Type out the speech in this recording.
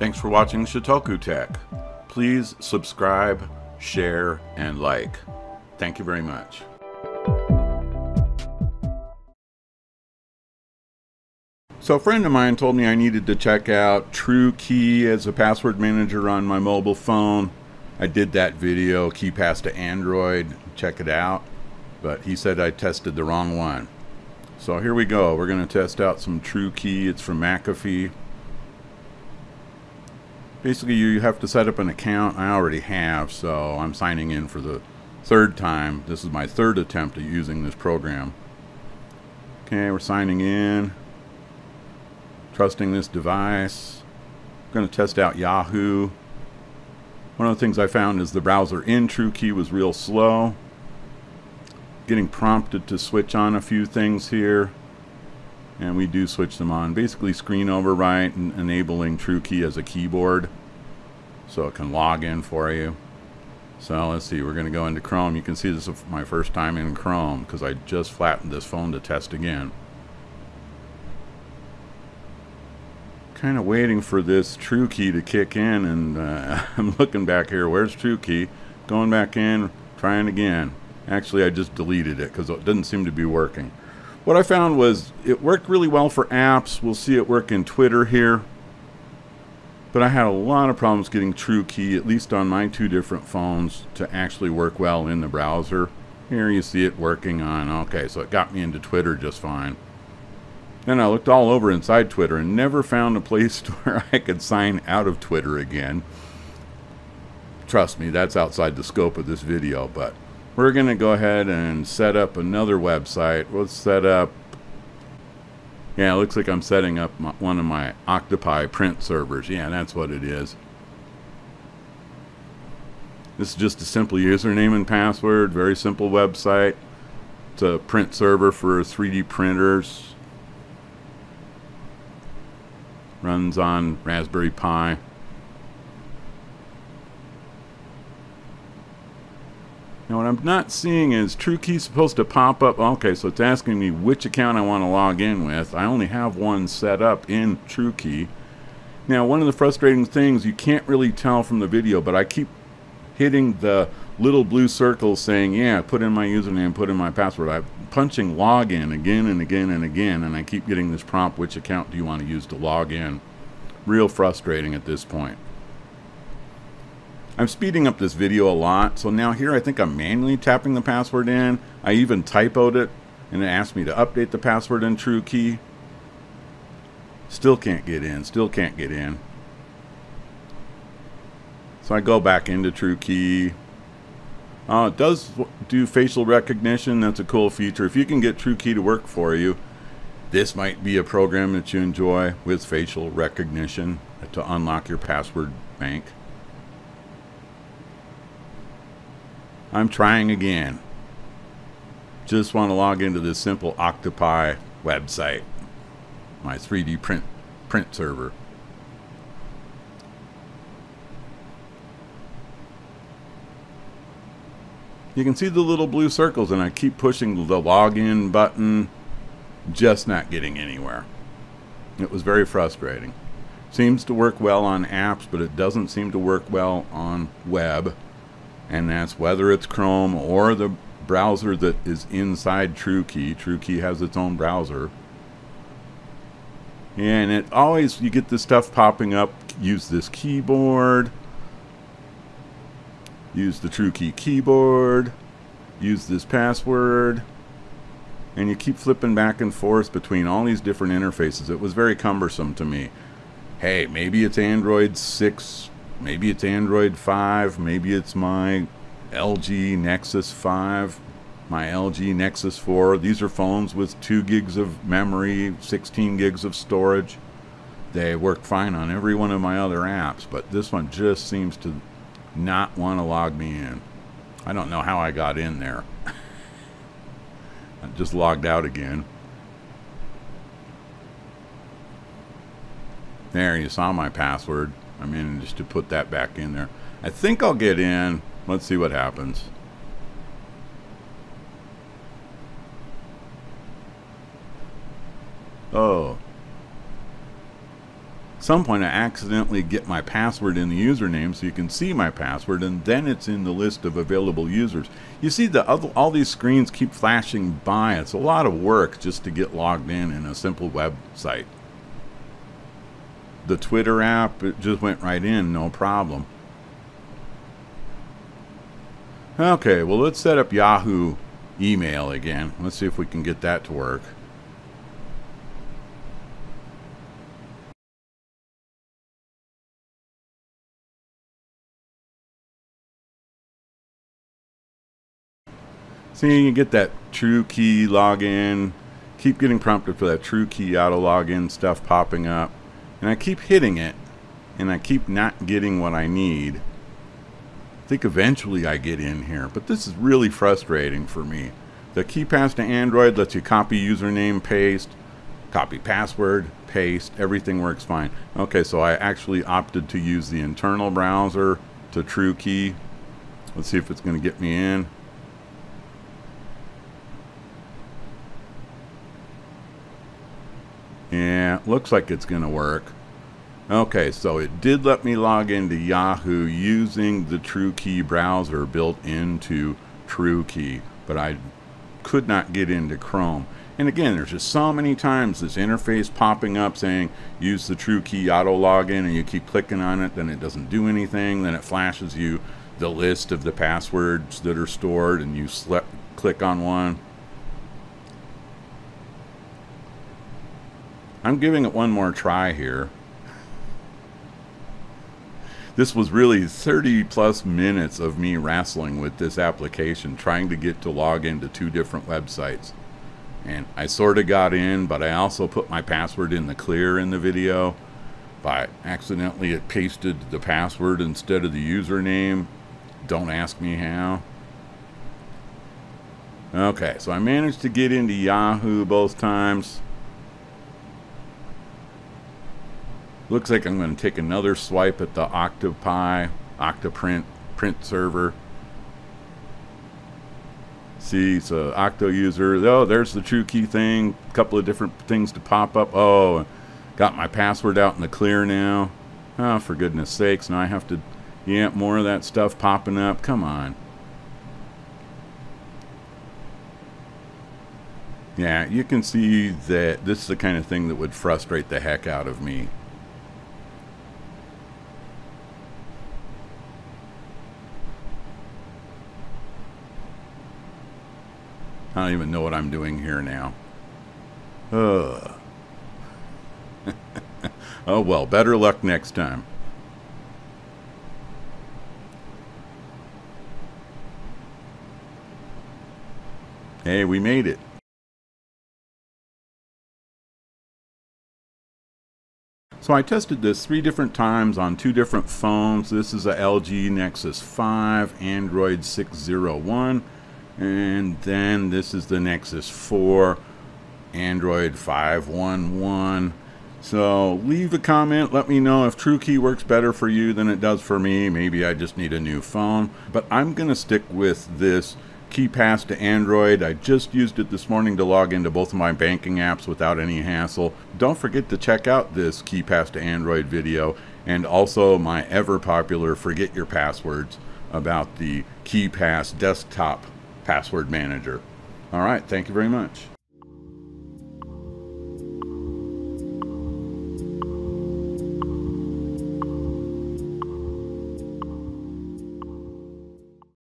Thanks for watching ShotokuTech. Please subscribe, share, and like. Thank you very much. So a friend of mine told me I needed to check out TrueKey as a password manager on my mobile phone. I did that video, KeePass2Android, check it out. But he said I tested the wrong one. So here we go. We're going to test out some TrueKey. It's from McAfee. Basically, you have to set up an account. I already have, so I'm signing in for the third time. This is my third attempt at using this program. Okay, we're signing in. Trusting this device. I'm going to test out Yahoo. One of the things I found is the browser in TrueKey was real slow. Getting prompted to switch on a few things here. And we do switch them on. Basically screen overwrite and enabling TrueKey as a keyboard so it can log in for you. So let's see, we're going to go into Chrome. You can see this is my first time in Chrome because I just flattened this phone to test again. Kind of waiting for this TrueKey to kick in, and I'm looking back here. Where's TrueKey? Going back in, trying again. Actually, I just deleted it because it didn't seem to be working. What I found was it worked really well for apps. We'll see it work in Twitter here. But I had a lot of problems getting TrueKey, at least on my two different phones, to actually work well in the browser. Here you see it working on, okay, so it got me into Twitter just fine. Then I looked all over inside Twitter and never found a place where I could sign out of Twitter again. Trust me, that's outside the scope of this video, but we're going to go ahead and set up another website. Let's set up, yeah, it looks like I'm setting up one of my OctoPrint print servers. Yeah, that's what it is. This is just a simple username and password, very simple website. It's a print server for 3D printers. Runs on Raspberry Pi. Now what I'm not seeing is TrueKey supposed to pop up. Okay, so it's asking me which account I want to log in with. I only have one set up in TrueKey. Now one of the frustrating things, you can't really tell from the video, but I keep hitting the little blue circle saying, yeah, put in my username, put in my password. I'm punching login again and again and again, and I keep getting this prompt, which account do you want to use to log in? Real frustrating at this point. I'm speeding up this video a lot, so now here I think I'm manually tapping the password in. I even typoed it, and it asked me to update the password in TrueKey. Still can't get in, still can't get in. So I go back into TrueKey. It does do facial recognition. That's a cool feature. If you can get TrueKey to work for you, this might be a program that you enjoy with facial recognition to unlock your password bank. I'm trying again. Just want to log into this simple OctoPrint website, my 3D print server. You can see the little blue circles, and I keep pushing the login button, just not getting anywhere. It was very frustrating. Seems to work well on apps, but it doesn't seem to work well on web. And that's whether it's Chrome or the browser that is inside TrueKey. TrueKey has its own browser. And it always, you get this stuff popping up, use this keyboard, use the TrueKey keyboard, use this password. And you keep flipping back and forth between all these different interfaces. It was very cumbersome to me. Hey, maybe it's Android 6. Maybe it's Android 5, maybe it's my LG Nexus 5, my LG Nexus 4. These are phones with 2 gigs of memory, 16 gigs of storage. They work fine on every one of my other apps, but this one just seems to not want to log me in. I don't know how I got in there. I just logged out again. There, you saw my password. I mean, just to put that back in there. I think I'll get in. Let's see what happens. Oh. some point I accidentally get my password in the username, so you can see my password, and then it's in the list of available users. You see the other, all these screens keep flashing by. It's a lot of work just to get logged in a simple website. The Twitter app, it just went right in, no problem. Okay, well, let's set up Yahoo email again. Let's see if we can get that to work. See, you get that TrueKey login. Keep getting prompted for that TrueKey auto login stuff popping up. And I keep hitting it, and I keep not getting what I need. I think eventually I get in here, but this is really frustrating for me. The KeePass2Android lets you copy username, paste, copy password, paste. Everything works fine. Okay, so I actually opted to use the internal browser to TrueKey. Let's see if it's going to get me in. Yeah, looks like it's going to work. Okay, so it did let me log into Yahoo using the TrueKey browser built into TrueKey, but I could not get into Chrome. And again, there's just so many times this interface popping up saying use the TrueKey auto login, and you keep clicking on it, then it doesn't do anything, then it flashes you the list of the passwords that are stored, and you click on one. I'm giving it one more try here. This was really 30-plus minutes of me wrestling with this application, trying to get to log into two different websites. And I sort of got in, but I also put my password in the clear in the video. But accidentally it pasted the password instead of the username. Don't ask me how. Okay, so I managed to get into Yahoo both times. Looks like I'm going to take another swipe at the OctoPrint print server. See, it's an Octo user. Oh, there's the TrueKey thing. A couple of different things to pop up. Oh, got my password out in the clear now. Oh, for goodness sakes. Now I have to, yeah, more of that stuff popping up. Come on. Yeah, you can see that this is the kind of thing that would frustrate the heck out of me. I don't even know what I'm doing here now. Oh well, better luck next time. Hey, we made it. So I tested this 3 different times on 2 different phones. This is a LG Nexus 5, Android 601. And then this is the Nexus 4, Android 511. So leave a comment. Let me know if TrueKey works better for you than it does for me. Maybe I just need a new phone. But I'm going to stick with this KeePass2Android. I just used it this morning to log into both of my banking apps without any hassle. Don't forget to check out this KeePass2Android video and also my ever-popular Forget Your Passwords about the KeePass desktop password manager. All right, thank you very much.